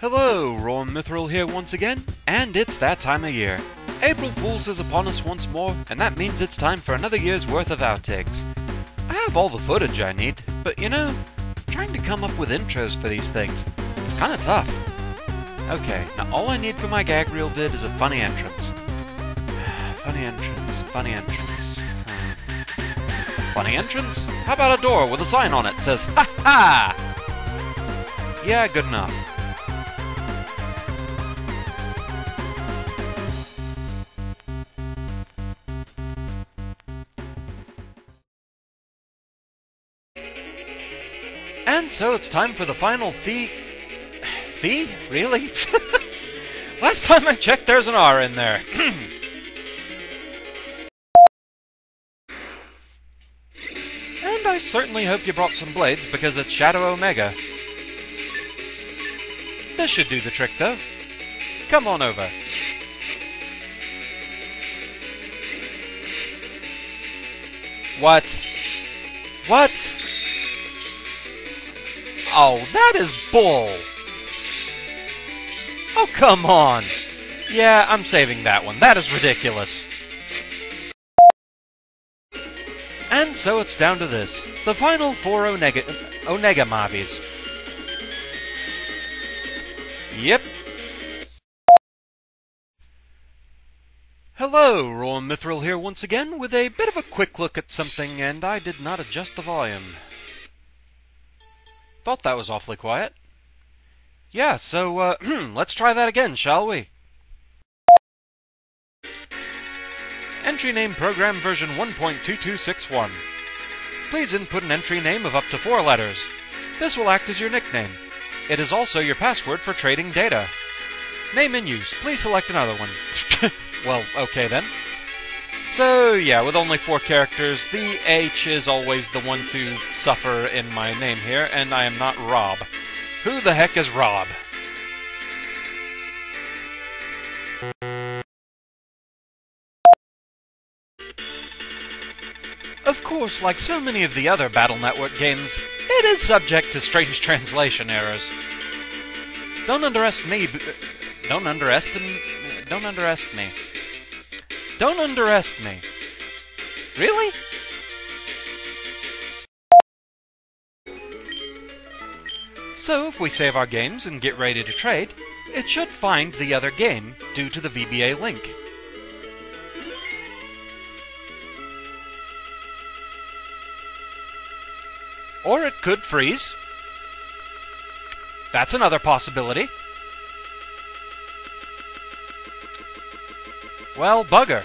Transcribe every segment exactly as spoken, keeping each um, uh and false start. Hello, Roahm Mythril here once again, and it's that time of year. April Fools is upon us once more, and that means it's time for another year's worth of outtakes. I have all the footage I need, but you know, trying to come up with intros for these things, it's kinda tough. Okay, now all I need for my gag reel vid is a funny entrance. Funny entrance, funny entrance. Funny entrance? How about a door with a sign on it that says, "Ha ha!" Yeah, good enough. And so it's time for the final fee... Fee? Really? Last time I checked, there's an R in there. And I certainly hope you brought some blades, because it's Shadow Omega. This should do the trick, though. Come on over. What? What? Oh, that is bull! Oh, come on! Yeah, I'm saving that one. That is ridiculous. And so it's down to this. The final four Onega... Onega Mavis. Yep. Hello, Roahm Mythril here once again, with a bit of a quick look at something, and I did not adjust the volume. Thought that was awfully quiet. Yeah, so, uh, let's try that again, shall we? Entry name program version one point two two six one. Please input an entry name of up to four letters. This will act as your nickname. It is also your password for trading data. Name in use. Please select another one. Well, okay then. So, yeah, with only four characters, the H is always the one to suffer in my name here, and I am not Rob. Who the heck is Rob? Of course, like so many of the other Battle Network games, it is subject to strange translation errors. Don't underestimate me. Don't underestimate. Don't underestimate me. Don't underestimate me. Really? So, if we save our games and get ready to trade, it should find the other game due to the V B A link. Or it could freeze. That's another possibility. Well, bugger.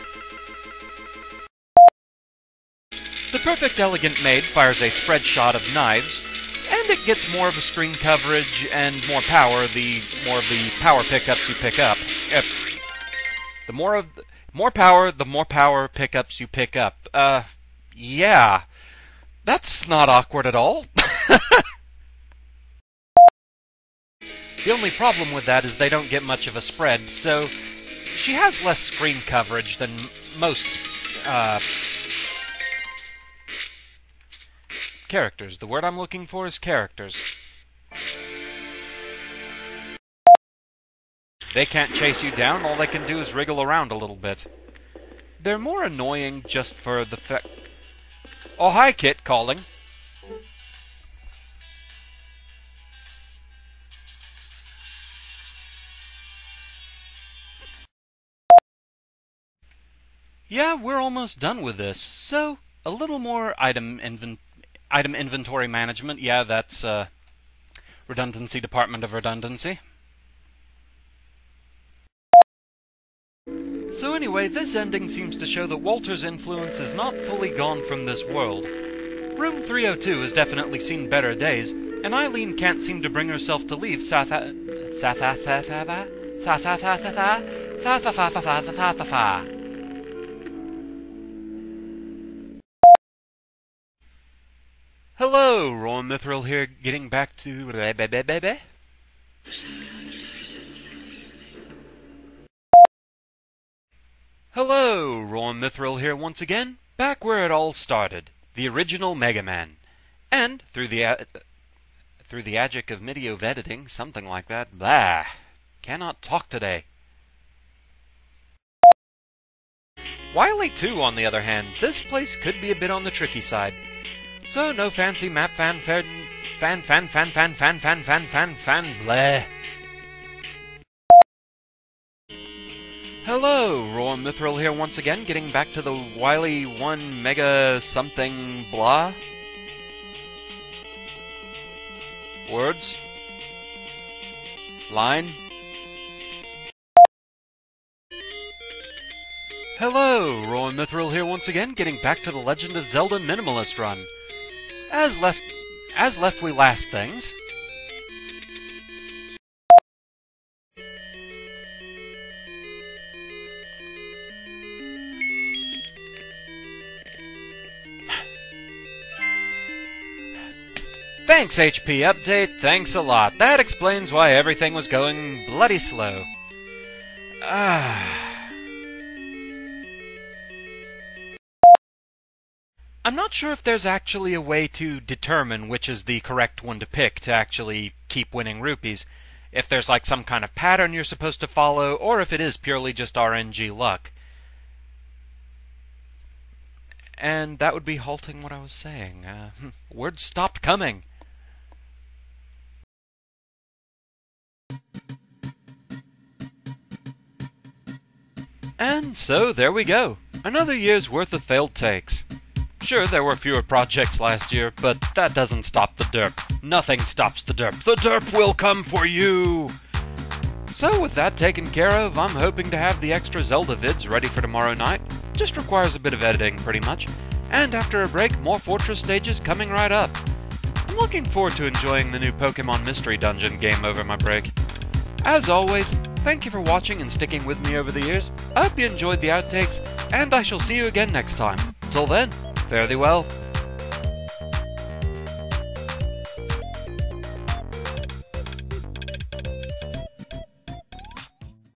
The Perfect Elegant Maid fires a spread shot of knives, and it gets more of a screen coverage and more power. The more of the power pickups you pick up, uh, the more of the, more power, the more power pickups you pick up. Uh, yeah, that's not awkward at all. The only problem with that is they don't get much of a spread, so. She has less screen coverage than most uh, characters. The word I'm looking for is characters. They can't chase you down. All they can do is wriggle around a little bit. They're more annoying just for the fact... Oh, hi, Kit calling. Yeah, we're almost done with this, so a little more item inven item inventory management. Yeah, that's uh, redundancy, department of redundancy. So anyway, this ending seems to show that Walter's influence is not fully gone from this world. Room three oh two has definitely seen better days, and Eileen can't seem to bring herself to leave South... South... South... South... South... South... South... South... South... South... Hello, Roahm Mythril here, getting back to... Hello, Roahm Mythril here once again, back where it all started, the original Mega Man. And, through the... Uh, through the magic of medieval editing, something like that. Blah! Cannot talk today. Wily two, on the other hand, this place could be a bit on the tricky side. So no fancy map fan fan fan fan fan fan fan fan fan fan fan bleh. Hello, Roahm Mythril here once again, getting back to the Wily one Mega something blah. Words? Line? Hello, Roahm Mythril here once again, getting back to the Legend of Zelda minimalist run. As left, as left we last things. Thanks, H P Update, thanks a lot. That explains why everything was going bloody slow. Ah. I'm not sure if there's actually a way to determine which is the correct one to pick to actually keep winning rupees, if there's like some kind of pattern you're supposed to follow, or if it is purely just R N G luck. And that would be halting what I was saying. Uh, words stopped coming. And so there we go. Another year's worth of failed takes. Sure, there were fewer projects last year, but that doesn't stop the derp. Nothing stops the derp. The derp will come for you! So with that taken care of, I'm hoping to have the extra Zelda vids ready for tomorrow night. Just requires a bit of editing, pretty much. And after a break, more Fortress stages coming right up. I'm looking forward to enjoying the new Pokémon Mystery Dungeon game over my break. As always, thank you for watching and sticking with me over the years. I hope you enjoyed the outtakes, and I shall see you again next time. Till then, fare thee well.